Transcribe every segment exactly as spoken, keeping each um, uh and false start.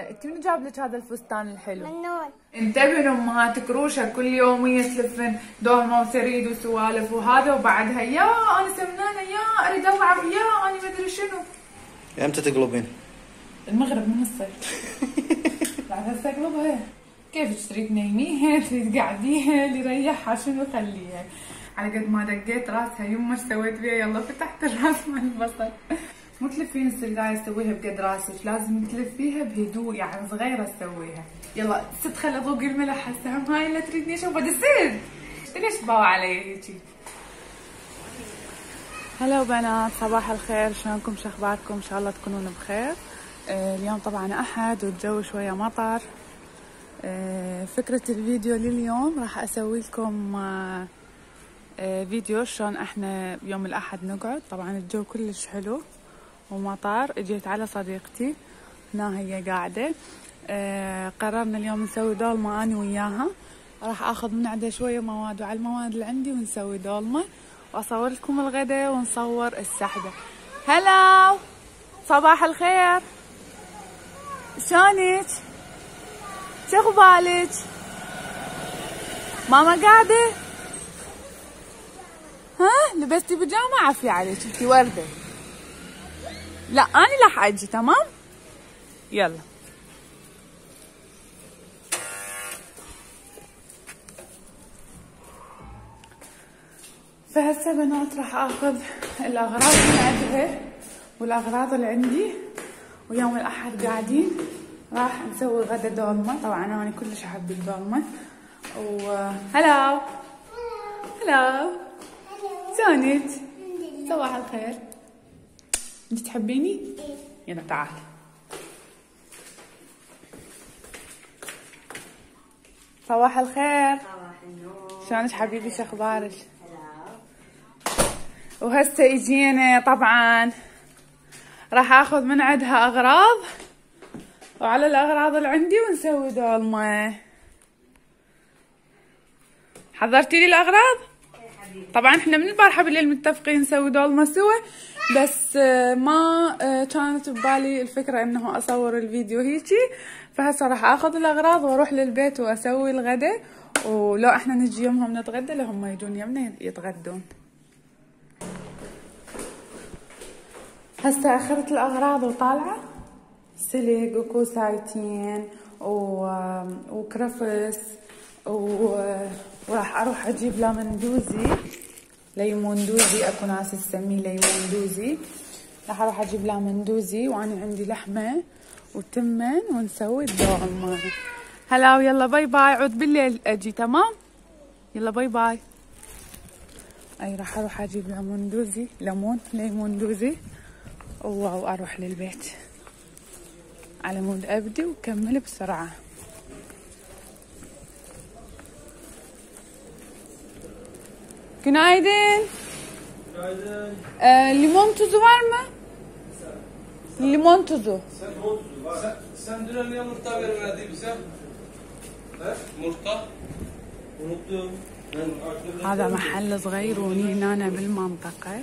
انت من جاب لك هذا الفستان الحلو؟ منون. انتبهن امهات كروشه كل يوم هي تلفن دومه وسريد وسوالف وهذا، وبعدها يا انا سمنانه يا اريد العب يا انا ما ادري شنو. امتى تقلبين؟ المغرب من الصيف. بعد هسه اقلبها كيف تريد تنيميها تريد قاعديها اللي يريحها شنو خليها. على قد ما دقيت راسها يما ايش سويت بيها؟ يلا فتحت الراس من البصل. مو تلفين السلقايه تسويها بقد راسك، لازم تلفيها بهدوء يعني صغيره تسويها. يلا ست خلي اذوق الملح هسه، هم هاي لا تريدني اشوفها دسين. ليش تباوع علي هيجي؟ هلا وبنات، صباح الخير، شلونكم؟ شو اخباركم؟ ان شاء الله تكونون بخير. اليوم طبعا احد والجو شويه مطر. فكره الفيديو لليوم راح اسوي لكم فيديو شلون احنا يوم الاحد نقعد. طبعا الجو كلش حلو ومطار. اجيت على صديقتي هنا هي قاعده. أه قررنا اليوم نسوي دولمه انا وياها. راح اخذ من عندها شويه مواد وعلى المواد اللي عندي ونسوي دولمه واصور لكم الغداء ونصور السحبه. هلا صباح الخير، شلونك؟ شو اخبارك؟ ماما قاعده؟ ها لبستي بيجامه؟ عافيه عليك انت ورده. لا أنا راح أجي. تمام يلا. فهسه بنات راح آخذ الأغراض اللي عندها والأغراض اللي عندي، ويوم الأحد قاعدين راح نسوي غدا دولمة. طبعا أنا كلش أحب الدولمة. وهلا هلا سونيت، صباح الخير. انتي تحبيني؟ ايه. يلا تعالي. صباح الخير. صباح النور. شلونك حبيبي؟ شو اخبارك؟ هلا. وهسه اجينا طبعا راح اخذ من عندها اغراض، وعلى الاغراض اللي عندي ونسوي دولمه. حضرتي لي الاغراض؟ طبعا احنا من البارحه بالليل متفقين نسوي دولمه سوا، بس ما كانت ببالي الفكره انه اصور الفيديو هيجي. فهسه راح اخذ الاغراض واروح للبيت واسوي الغداء، ولو احنا نجي يومهم نتغدى لهم يجون يمنا يتغدون. هسه اخذت الاغراض وطالعه، سلق وكوسايتين و... وكرفس و... وراح اروح اجيب لمن دوزي، ليمون دوزي، اكو ناس تسميه ليمون دوزي. راح اروح اجيب لمن دوزي، وانا عندي لحمه وتمن، ونسوي الدولمه. هلا ويلا باي باي، عود بالليل اجي. تمام يلا باي باي. اي راح اروح اجيب لمون دوزي، ليمون ليمون دوزي، واروح للبيت على مود ابدي وكمل بسرعه. Günaydın. Günaydın. Ee, limon tuzu var mı? Sen, limon tuzu. Sen limon tuzu var. Sen, sen dün anneye murta vermedin değil mi sen? He? Murta. Unuttum. هذا محل صغير وني هنا بالمنطقة.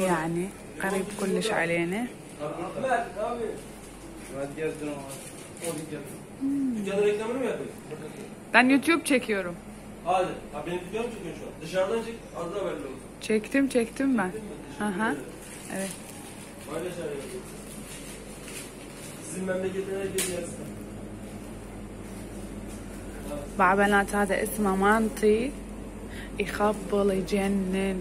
يعني قريب كلش علينا. Ben YouTube çekiyorum. Hadi. Ha benim videomu çekiyorsun şu an. Dışarıdan çek, az da belli olsun. Çektim, çektim ben. Aha. Evet. Böyle şeyler yapıyorsun. Sizin memleketine gideceğiz. بعبنات هذا اسمه مانطي، يخبل يجنن،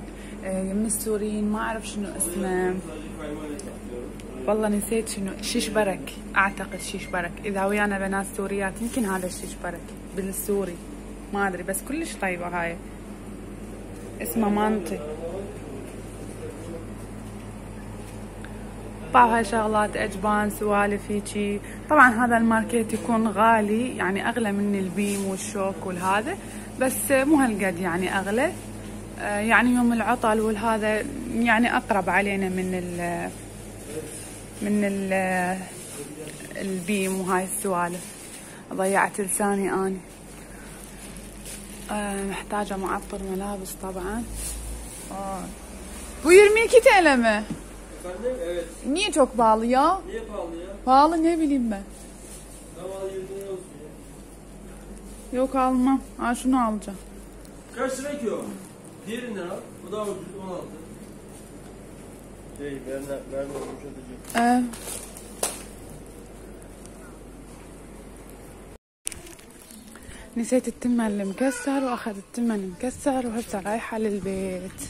من السوريين ما أعرف شنو اسمه. والله نسيت شنو. شيشبرك أعتقد، شيشبرك. إذا ويانا بنات سوريات يمكن هذا الشيشبرك بالسوري. ما ادري بس كلش طيبه هاي، اسمها مانطي. طبعا هاي شغلات اجبان سوالف هيجي. طبعا هذا الماركت يكون غالي يعني اغلى من البيم والشوك والهذا، بس مو هالقد يعني اغلى. يعني يوم العطل والهذا يعني اقرب علينا من ال من ال البيم وهاي السوالف. ضيعت لساني اني. محتاجة معطر ملابس طبعا. اه ويرميكي تألمه. Efendim? Evet. Niye çok pahalı ya? Niye pahalı ya? Pahalı ne bileyim ben. Davalı yirmi lira olsun ya. Yok almam. Ha şunu alacağım. Kaç lira ki o? Diğerini al. O da on altı. Şey, verme, verme olmuş atacağım. Evet. نسيت التمن اللي مكسر واخذت التمن المكسر وهسه رايحه للبيت.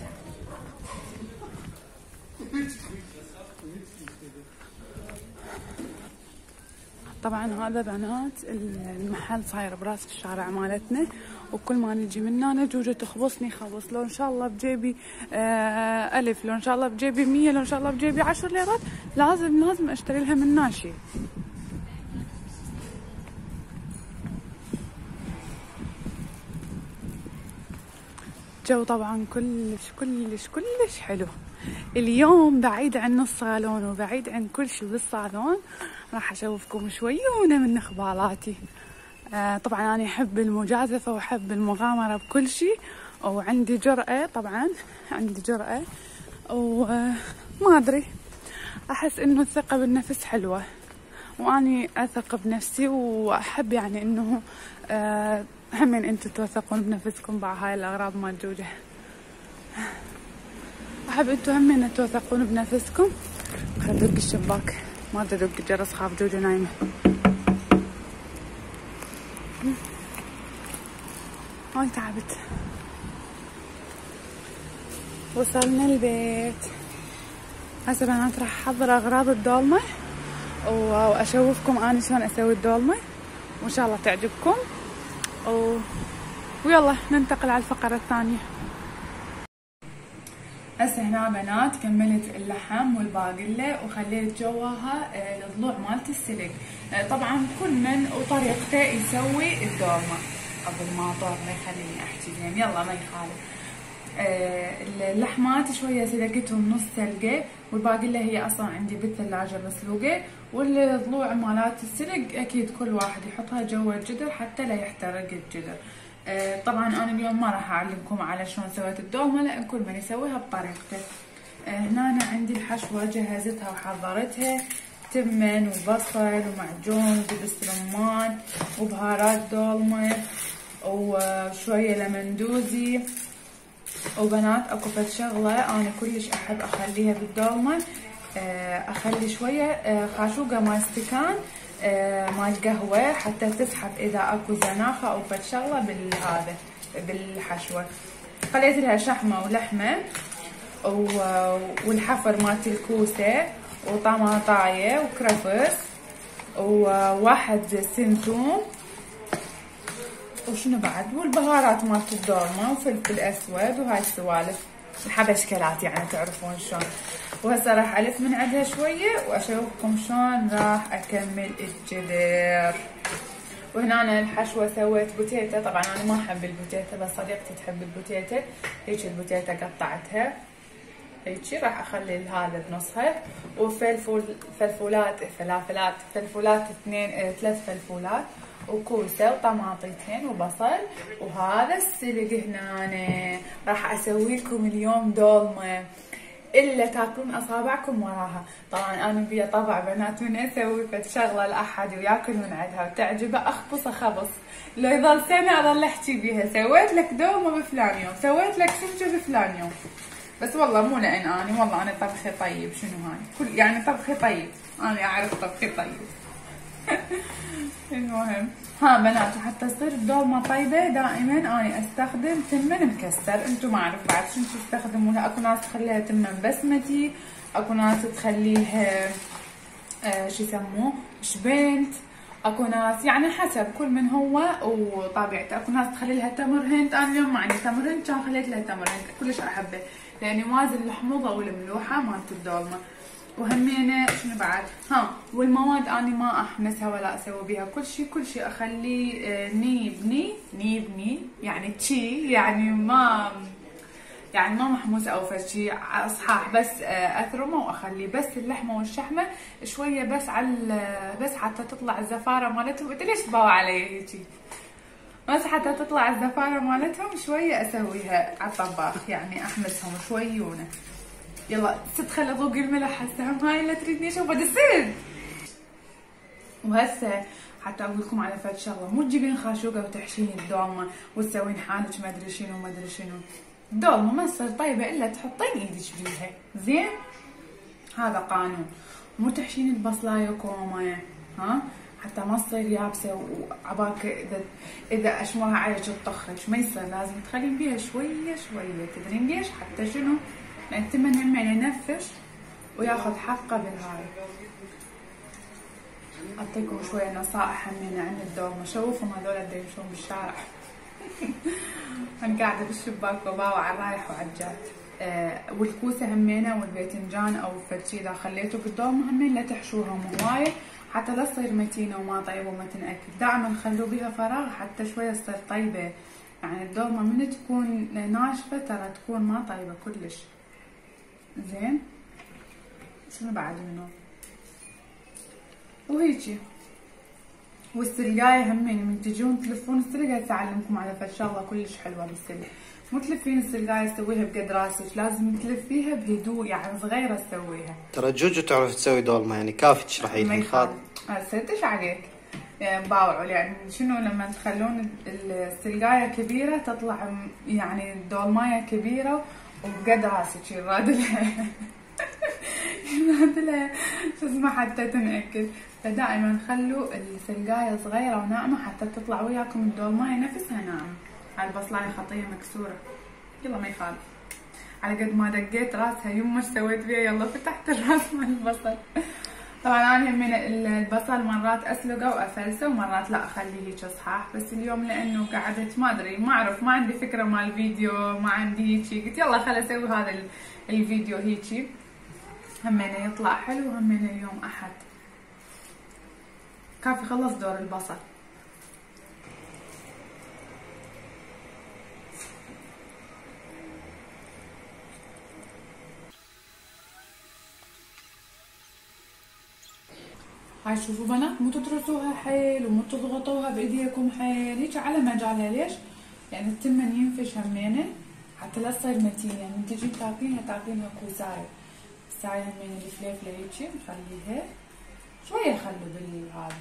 طبعا هذا بنات المحل صاير براس الشارع مالتنا، وكل ما نجي من هنا جوجه تخبصني خبص، لو ان شاء الله بجيبي آه ألف، لو ان شاء الله بجيبي مية، لو ان شاء الله بجيبي عشر ليرات لازم لازم اشتري لها من ناشي. الجو طبعا كلش كلش كلش حلو اليوم، بعيد عن الصالون وبعيد عن كل شيء بالصالون. راح اشوفكم شويونه من اخباراتي. آه طبعا انا احب المجازفه واحب المغامره بكل شيء، وعندي جرأه، طبعا عندي جرأه، وما ادري احس انه الثقه بالنفس حلوه، واني اثق بنفسي واحب يعني انه آه همين انتو توثقون بنفسكم مع هاي الاغراض مال جوجه. احب انتو همين توثقون بنفسكم. خل ادق الشباك، ما ادري ادق الجرس، خاف جوجه نايمه. هاي تعبت. وصلنا البيت. هسه بنات راح احضر اغراض الدولمه واشوفكم انا شلون اسوي الدولمه، وان شاء الله تعجبكم. أوه. ويلا ننتقل على الفقرة الثانية. هسه هنا بنات كملت اللحم والباقلة وخليت جواها الضلوع مالت السلق. طبعا كل من وطريقته يسوي الدورمة. قبل ما اطور ما يخليني احكي زين، يلا ما يخالف. اللحمات شوية سلقتهم نص سلقة، والباقلة هي اصلا عندي بالثلاجة مسلوقة، والضلوع مالات السلق اكيد كل واحد يحطها جوا الجدر حتى لا يحترق الجدر. أه طبعا انا اليوم ما راح اعلمكم على شلون سويت الدومة، لان كل من يسويها بطريقته. أه هنا أنا عندي الحشوة جهزتها وحضرتها، تمن وبصل ومعجون ودبس رمان وبهارات دولمة وشوية لمندوزي. وبنات اكو فد شغله انا كلش احب اخليها بالدولمه، اخلي شويه خاشوقه مال استكان مال قهوه حتى تسحب اذا اكو زناخه او فد شغله بالهذا بالحشوه. خليت لها شحمه ولحمه والحفر مالت الكوسه وطماطايه وكرفس وواحد سمسوم وشنو بعد، والبهارات مالت الدورمه وفلفل اسود وهاي السوالف الحبشكلات يعني تعرفون شلون. وهسه راح الف من عندها شويه واشوفكم شلون راح اكمل الجدر. وهنا أنا الحشوه سويت بوتيتا، طبعا انا ما احب البوتيتا بس صديقتي تحب البوتيتا. هيك البوتيتا قطعتها هيك، راح اخلي هذا بنصها، وفلفل فلفلات فلافلات فلفلات اثنين ثلاث فلفلات وكوسه وطماطمتين وبصل وهذا السلق. هنا راح اسوي لكم اليوم دولمه الا تاكلون اصابعكم وراها. طبعا انا بيا طبع بنات من اسوي فد شغله لاحد وياكل من عندها وتعجبه اخبصه خبص، لو يظل سنه اظل احكي بيها سويت لك دولمه بفلان يوم، سويت لك سلجه بفلان يوم. بس والله مو لان اني، والله انا طبخي طيب. شنو هاي كل يعني طبخي طيب، انا اعرف طبخي طيب. المهم ها بنات، وحتى تصير الدولمه طيبه دائما انا استخدم تمن مكسر. انتم ما اعرف بعد شنو تستخدمونها، اكو ناس تخليها تمن بسمتي، اكو ناس تخليها آه شو يسموه شبنت، اكو ناس يعني حسب كل من هو وطبيعته. اكو ناس تخلي لها تمر هند، انا اليوم ما عندي تمر هند كان خليت لها تمر هند، كلش احبه لاني موازن الحموضه والملوحه مالت الدولمه. وهمينه شنو بعد، ها والمواد اني ما احمسها ولا اسوي بيها كل شيء، كل شيء اخليه نيبني نيبني يعني تشي يعني ما يعني ما محموس او فشي اصحاح، بس اثرمه واخليه بس اللحمه والشحمه شويه بس على بس حتى تطلع الزفاره مالتهم. انت ليش تباوع علي هيجي؟ بس حتى تطلع الزفاره مالتهم شويه اسويها على الطباخ يعني احمسهم شويونه. يلا تدخل ذوق الملح هسه، هاي لا تريدني اشوفها دسد. وهسه حتى اقول لكم على فد شغله، مو تجيبين خاشوقه وتحشين الدولمه وتسوين حالك ما ادري شنو ما ادري شنو. الدولمه ما تصير طيبه الا تحطين ايدك بيها، زين؟ هذا قانون. مو تحشين البصلايه كومه، ها؟ حتى ما تصير يابسه وعباك اذا اذا اشمرها عليك تطخك، ما يصير، لازم تخلين بيها شويه شويه، تدرين ليش؟ حتى شنو؟ لان تمن هم ينفش وياخذ حقه بالهاي. اعطيكم شويه نصائح همينه عن الدولمه، شوفهم هذول قد يمشون بالشارع. انا قاعده بالشباك وباوع على الرايح وعلى الجاي. آه والكوسه همينه والباذنجان او فشي اذا خليته بالدولمه همين لا تحشوهم هوايه حتى لا تصير متينه وما طيبه وما تنأكل، دائما خلوا بيها فراغ حتى شويه تصير طيبه. يعني الدولمه من تكون ناشفه ترى تكون ما طيبه كلش. زين؟ شنو بعد منه؟ وهيجي والسلقايه همين من تجون تلفون السلقايه تعلمكم على فشغله كلش حلوه بالسلق. مو تلفين السلقايه تسويها بقد راسك، لازم تلفيها بهدوء يعني صغيره تسويها. ترى جوجو تعرف تسوي دولمه يعني كافي تشرحي لي خاطر. هسه ايش عليك؟ يعني باوعوا يعني شنو لما تخلون السلقايه كبيره تطلع يعني الدولمايه كبيره وبقد راسك ينرادلها ينرادلها شو اسمه حتى تنأكل. فدائما خلوا السلقايه صغيره وناعمه حتى تطلع وياكم الدولمايه نفسها ناعمه. على البصلايه خطيه مكسوره، يلا ما يخالف، على قد ما دقيت راسها يما سويت فيها يلا فتحت الراس مال البصل. طبعا انا من البصل مرات اسلقه وافلسه ومرات لا اخليه هيك صحاح، بس اليوم لانه قعدت ما ادري ما اعرف ما عندي فكره مال الفيديو ما عندي هيك، قلت يلا خل اسوي هذا الفيديو هيك همينه يطلع حلو همينه اليوم احد. كافي خلص دور البصل. هاي شوفوا بنات مو تدرسوها حيل ومو تضغطوها بايديكم حيل هيك على مجالها، ليش؟ يعني التمن ينفش همينه حتى لا تصير متينه، يعني تجي تاكلينها تاكلينها كوسايه. الساعه همينه الفليفله هيك نخليها شويه خلو بالهذا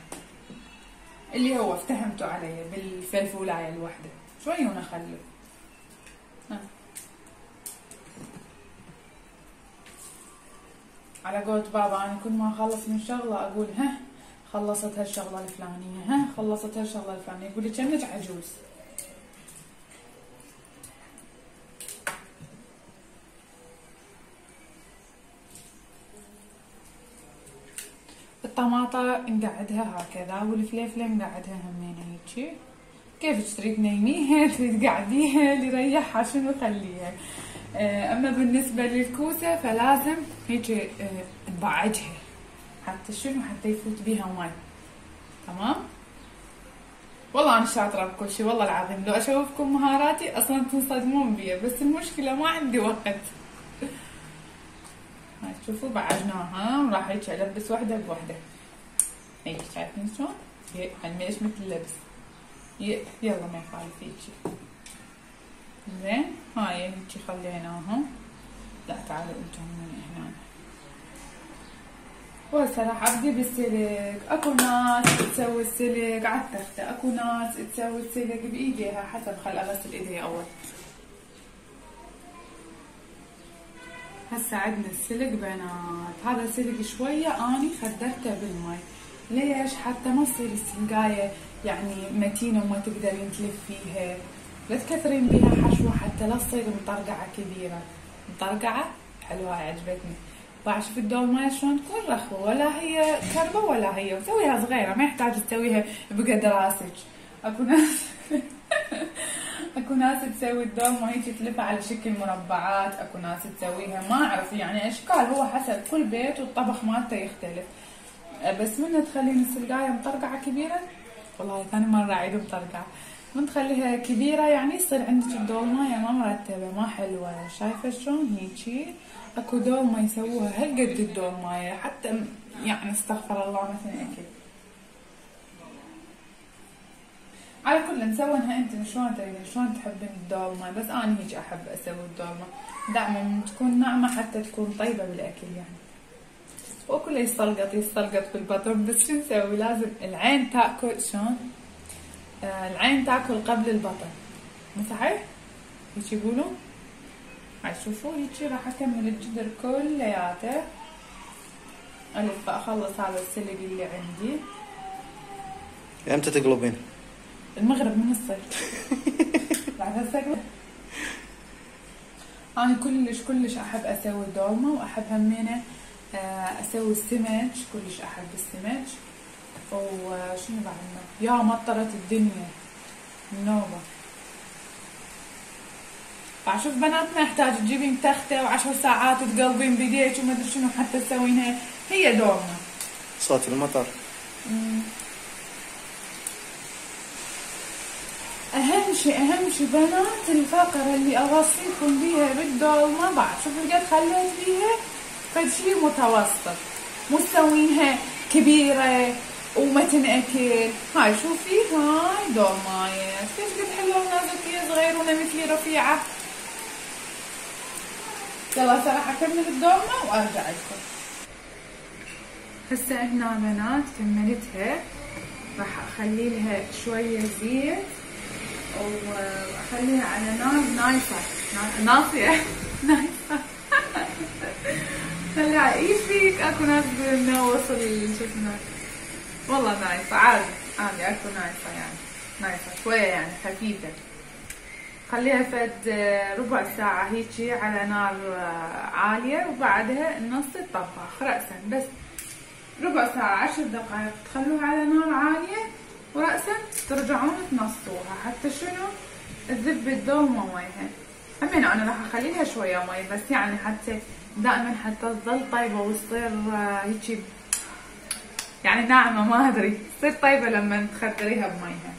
اللي هو افتهمتوا عليه بالفلفولايه الوحده، شويه ونخلو. ها على قولة بابا انا كل ما اخلص من شغله اقول ها خلصت هالشغله الفلانيه، ها خلصت هالشغله الفلانيه، يقول لي كأنك عجوز. الطماطه نقعدها هكذا والفليفله نقعدها همينه هيجي كيفك تريد تنيميها تريد تقعديها اللي يريحها شنو خليها. اما بالنسبه للكوسه فلازم هيك نبعدها حتى شنو حتى يفوت بيها ماي، تمام؟ والله انا شاطره بكل شيء والله العظيم، لو اشوفكم مهاراتي اصلا تنصدمون بيا، بس المشكله ما عندي وقت. هاي شوفوا بعدناها وراح هيك البس وحده بوحده. هيك شايفين شلون؟ هيك علمي ايش مثل اللبس. يلا ما يخالف هيك. زين هاي هيجي خليناهم. لا تعالوا انتم من هنا. وهسه راح ابدي بالسلق، اكو ناس تسوي السلق على التخته، اكو ناس تسوي السلق بايديها حسب، خل اغسل ايدي اول. هسه عندنا السلق بنات، هذا السلق شويه اني خدرته بالماي، ليش؟ حتى ما تصير السلقايه يعني متينه وما تقدرين تلفيها. لا تكثرين بيها حشوه حتى لا تصير مطرقعه كبيره، مطرقعه حلوه عجبتني. واشوف الدولمايه شلون تكون رخوه، ولا هي كربه ولا هي، وسويها صغيره ما يحتاج تسويها بقد راسك. اكو ناس اكو ناس تسوي الدولمه هيك تلفها على شكل مربعات، اكو ناس تسويها ما اعرف يعني اشكال، هو حسب كل بيت والطبخ مالته يختلف. بس من تخلين السلقايه مطرقعه كبيره، والله ثاني مره اعيد مطرقعه. من تخليها كبيرة يعني يصير عندك الدولماية ما مرتبة ما حلوة، شايفة شلون هيجي؟ اكو دولمة يسووها هالقد الدولماية حتى يعني استغفر الله مثلا اكل. على كل نسويها انت شلون تريدين شلون تحبين الدولمه، بس انا هيك احب اسوي الدولمه دائما تكون ناعمه حتى تكون طيبه بالاكل يعني. وكله يصلقط يصلقط بالبطن، بس شو نسوي لازم العين تاكل شلون؟ آه العين تاكل قبل البطن مو صحيح؟ هيك يقولوا؟ هاي شوفوا هيك راح اكمل الجدر كلياته الف اخلص هذا السلق اللي عندي. امتى تقلبين؟ المغرب من الصيف بعد هسه انا كلش كلش احب اسوي دولمه، واحب همينه اسوي السمك، كلش احب السمك. وشنو بعدنا؟ يا مطرت الدنيا نوبه. فاشوف بناتنا يحتاج تجيبين تخته وعشر ساعات وتقلبين بيديك وما ادري شنو حتى تسوينها هي دولمه. صوت المطر. مم. اهم شيء اهم شيء بنات الفقره اللي اوصيكم بيها بالدولمه بعد شوفوا قد خليت بيها فد شيء متوسط، مو تسوينها كبيره وما تنأكل. هاي شوفي هاي دولماية كيف قد حلوه ونازكيه صغيره مثلي رفيعه. يلا هسه راح اكمل الدولمه وارجع لكم. هسه هنا بنات كملتها، راح اخلي لها شويه زيت واخليها على نار نايفه ناصيه نايفه خليها ايش فيك اكو ناس تقول انه وصل شو اسمه والله نايفه عادي عادي اكو نايفه يعني نايفه شويه يعني خفيفه. خليها فد ربع ساعه هيجي على نار عاليه وبعدها النص الطباخ راسا، بس ربع ساعه عشر دقائق تخلوها على نار عاليه ورأسا ترجعون تنصوها حتى شنو تذب الدولمه ميها. همين انا راح اخليلها شويه مي بس يعني حتى دائما حتى تظل طيبه وتصير هيجي يعني ناعمه ما ادري تصير طيبه لما تخدريها بميها.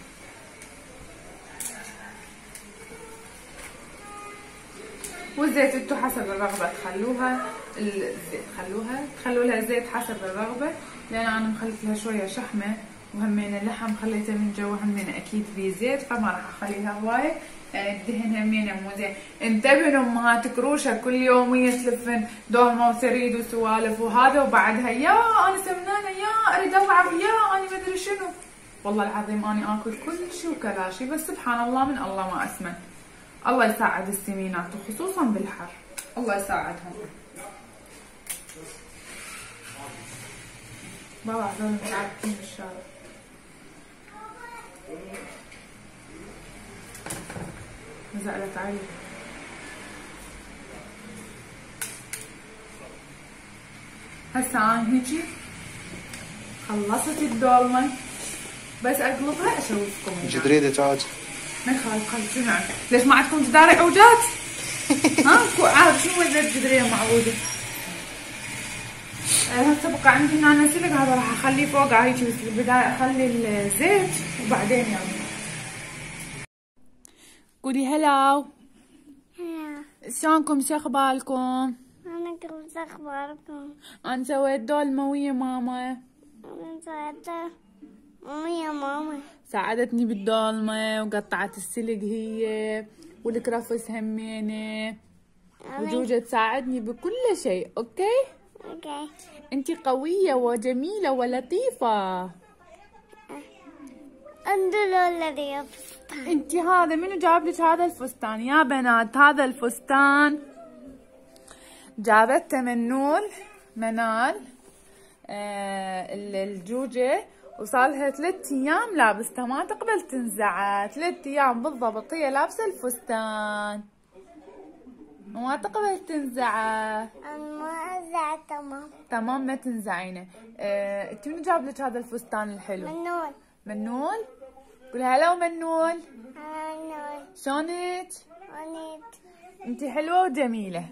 والزيت انتو حسب الرغبه تخلوها الزيت خلوها تخلولها زيت حسب الرغبه، لان انا مخليتلها شويه شحمه وهمين اللحم خليته من جوا همين اكيد بيه زيت فما راح اخليها هوايه الدهن همينه مو زين. انتبهوا امهات كروشه كل يوميه تلفن دولمه وسريد وسوالف وهذا وبعدها يا انا سمنانه يا اريد العب يا انا ما ادري شنو. والله العظيم انا اكل كل شيء وكلاشي بس سبحان الله من الله ما اسمن. الله يساعد السمينات وخصوصا بالحر الله يساعدهم. بابا هذول متعبين بالشارع. نزعلت علي. هسه انا هيجي خلصت الدولمه بس اقلبها اشوفكم. انت تريدي تعود؟ ما يخالف خالف شنو عندك؟ ليش ما عندكم جدار عوجات؟ ها عاد شنو وزنت جدريه معوده؟ هسه بقى عندي هنا سلق هذا راح اخليه فوق هيك في البدايه اخلي الزيت وبعدين يعني قولي هلاو. هلا شلونكم شو اخباركم؟ انا كيف شو اخباركم؟ انا سويت دولمه ويا ماما. انا سويتها ويا ماما. ساعدتني بالدولمه وقطعت السلق هي والكرفس همينه وجوجه تساعدني بكل شيء، اوكي؟ اوكي. انتي قوية وجميلة ولطيفة. انظروا الذي الفستان. انتي هذا منو جاب لك هذا الفستان يا بنات؟ هذا الفستان جابته منول منال آه الجوجة وصار لها ثلاث ايام لابسته ما تقبل تنزعه، ثلاث ايام بالضبط هي لابسة الفستان. وما تقبل تنزعه. انا ما انزعه تمام. تمام ما تنزعينه. أه، انت من جاب لك هذا الفستان الحلو؟ منول. منول؟ قولي هلا منول. هلا منول. شلونك؟ شلونك؟ انت حلوه وجميله.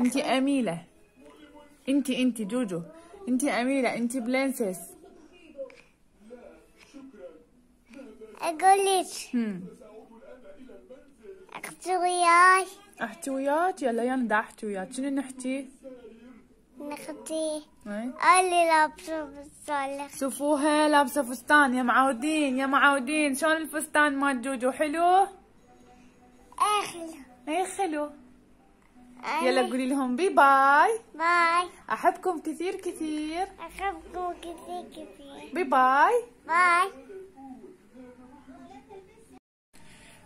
انت اميله. انت انت جوجو، انت اميله، انت بلينسس. اقول لك. احكي وياي احكي وياك يلا يلا دا احكي وياك شنو نحكي؟ ناخديه. قال لي لابسه فستان. شوفوها لابسه فستان يا معودين يا معودين. شلون الفستان مال جوجو حلو؟ اي حلو اي حلو. يلا قولي لهم بي باي. باي. احبكم كثير كثير. احبكم كثير كثير. بي باي. باي.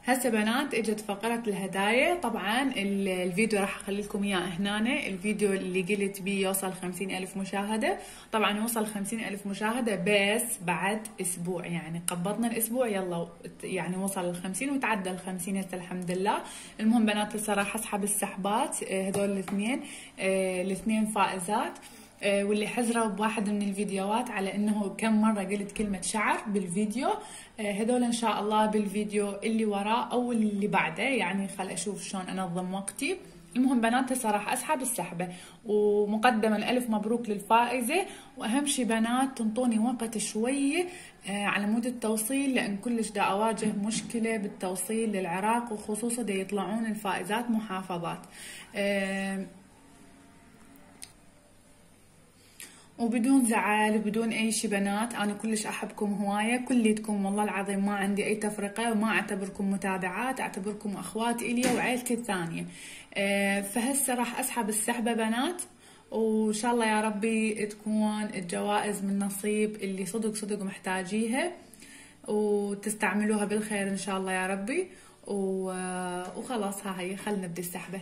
هسه بنات اجت فقرة الهدايا. طبعا الفيديو راح اخلي لكم اياه هنا، الفيديو اللي قلت بيه يوصل خمسين الف مشاهدة. طبعا يوصل خمسين الف مشاهدة بس بعد اسبوع، يعني قبضنا الاسبوع يلا يعني وصل الخمسين وتعدى الخمسين هسه الحمد لله. المهم بنات هسه راح اسحب السحبات هذول الاثنين، الاثنين فائزات، واللي حزروا بواحد من الفيديوهات على انه كم مره قلت كلمه شعر بالفيديو، هذول ان شاء الله بالفيديو اللي وراه او اللي بعده، يعني خل اشوف شلون انظم وقتي. المهم بنات هسه راح اسحب السحبه، ومقدما الف مبروك للفائزه، واهم شي بنات تنطوني وقت شويه على مود التوصيل، لان كلش دا اواجه مشكله بالتوصيل للعراق، وخصوصا دا يطلعون الفائزات محافظات. وبدون زعل وبدون اي شي بنات، انا كلش احبكم هوايه كليتكم والله العظيم، ما عندي اي تفرقه وما اعتبركم متابعات، اعتبركم اخوات الي وعائلتي الثانيه. أه فهسه راح اسحب السحبه بنات، وان شاء الله يا ربي تكون الجوائز من نصيب اللي صدق صدق محتاجيها، وتستعملوها بالخير ان شاء الله يا ربي. وخلاص ها هي خلينا نبدا السحبه.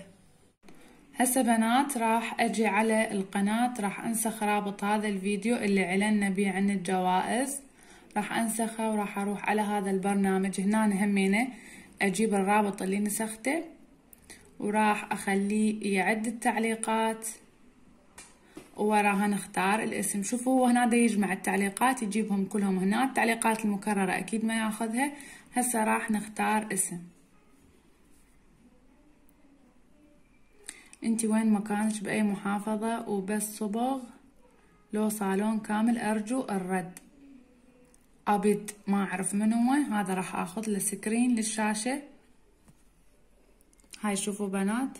هسه بنات راح اجي على القناة، راح انسخ رابط هذا الفيديو اللي اعلنا بيه عن الجوائز، راح انسخه وراح اروح على هذا البرنامج هنا همينه، اجيب الرابط اللي نسخته وراح اخليه يعد التعليقات، وراها نختار الاسم. شوفوا هو هنا دا يجمع التعليقات يجيبهم كلهم هنا، التعليقات المكررة اكيد ما ياخذها. هسه راح نختار اسم. انتي وين ما كانش باي محافظة وبس صبغ لو صالون كامل ارجو الرد. ابد ما اعرف من هو هذا، راح اخذ له سكرين للشاشة. هاي شوفوا بنات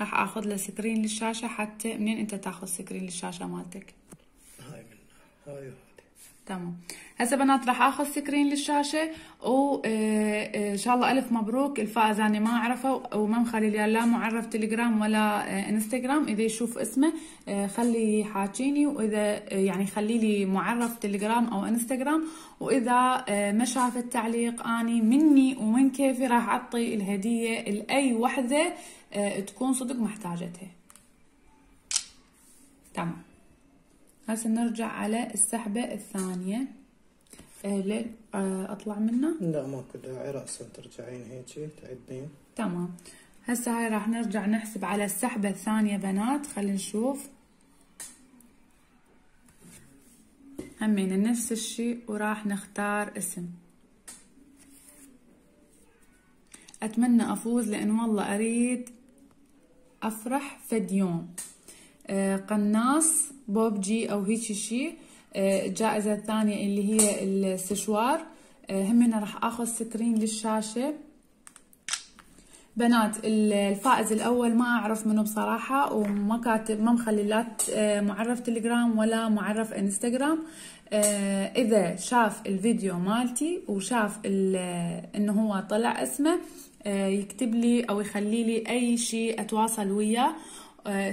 راح اخذ له سكرين للشاشة. حتى منين انت تاخذ سكرين للشاشة مالتك؟ هاي من هاي. تمام هسه بنات راح اخذ سكرين للشاشه، وان شاء الله الف مبروك الفائز. انا ما اعرفه وما مخلي لي لا معرف تليجرام ولا انستغرام، اذا يشوف اسمه خلي حاجيني، واذا يعني خلي لي معرف تليجرام او انستغرام، واذا ما شاف التعليق اني مني ومن كيفي راح اعطي الهديه لاي وحده تكون صدق محتاجتها. تمام هسه نرجع على السحبة الثانية. ليه اطلع منها؟ لا ماكو داعي، راسا ترجعين هيك تعدين. تمام هسه هاي راح نرجع نحسب على السحبة الثانية بنات، خلينا نشوف. همينا نفس الشي وراح نختار اسم. اتمنى افوز لان والله اريد افرح فد يوم. قناص بوبجي او هيك شيء. الجائزه الثانيه اللي هي السشوار، همنا راح اخذ سكرين للشاشه. بنات الفائز الاول ما اعرف منه بصراحه، وما كاتب ما مخلي لا معرف تليجرام ولا معرف انستغرام. اذا شاف الفيديو مالتي وشاف انه هو طلع اسمه يكتب لي او يخلي لي اي شيء اتواصل وياه،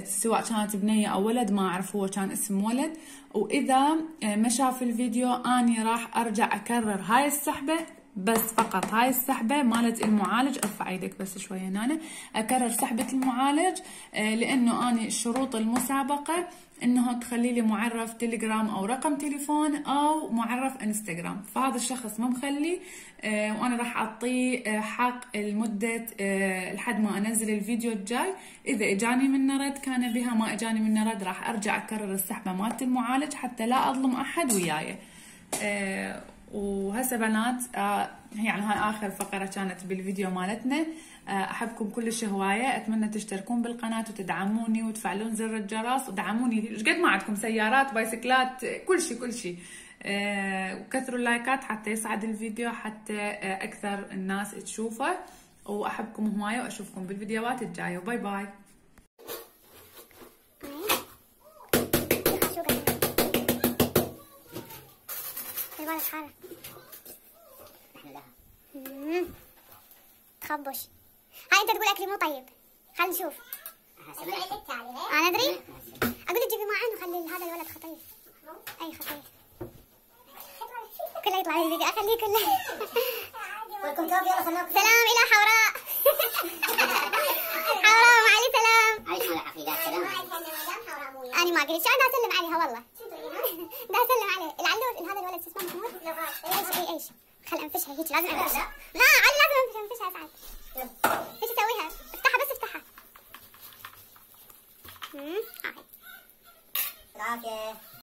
سواء كانت بنيه او ولد ما اعرف هو كان اسم ولد. واذا ما شاف الفيديو اني راح ارجع اكرر هاي السحبه بس، فقط هاي السحبه مالت المعالج. ارفع ايدك بس شويه هنا، اكرر سحبه المعالج، لانه اني شروط المسابقه انه تخلي لي معرف تليجرام او رقم تليفون او معرف انستغرام، فهذا الشخص ما مخلي، وانا راح اعطيه حق المده لحد ما انزل الفيديو الجاي. اذا اجاني منه رد كان بها، ما اجاني منه رد راح ارجع اكرر السحبه مالت المعالج حتى لا اظلم احد وياي. وهسه بنات يعني هاي اخر فقره كانت بالفيديو مالتنا. احبكم كلش هوايه، اتمنى تشتركون بالقناه وتدعموني وتفعلون زر الجرس ودعموني ايش قد ما عندكم، سيارات بايسكلات كل شيء كل شيء. وكثروا اللايكات حتى يصعد الفيديو حتى اكثر الناس تشوفه. واحبكم هوايه واشوفكم بالفيديوهات الجايه. باي باي. بالك حالك محلها تخبش. هاي انت تقول اكلي مو طيب، خلينا نشوف. انا ادري اقول لك جيبي معين وخلي هذا الولد خطير. اي خطير كله يطلع لي دقيقه اخليه كله. ويلكم توب. يلا خلوك. سلام الى حوراء. حوراء ام علي سلام. عليكم العافيه. سلام. انا ما قلت شلون دا اسلم عليها والله. دا اسلم عليه العلوش هذا الولد شو اسمه محمود؟ ايش اي ايش؟ خل انفشها هيك لازم انفشها. لا علي لازم انفشها انفشها سعد.